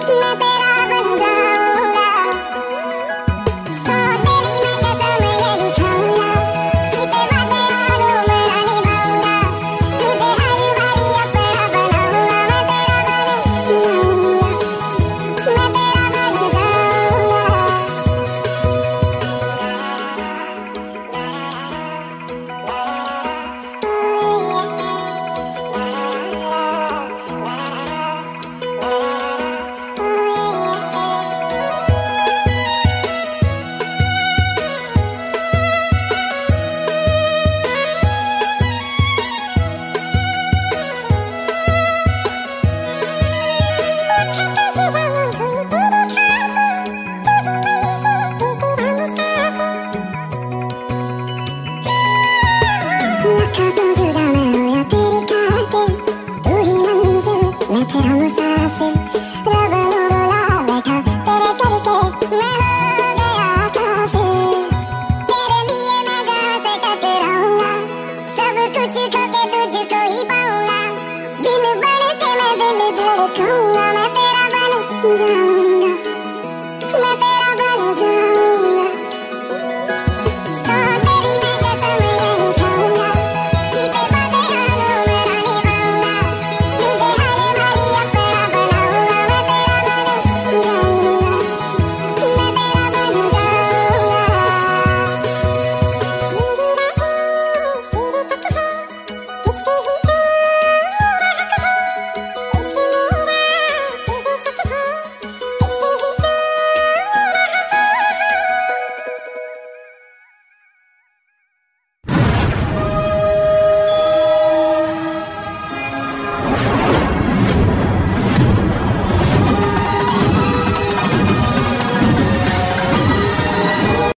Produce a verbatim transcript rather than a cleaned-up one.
Terima kasih.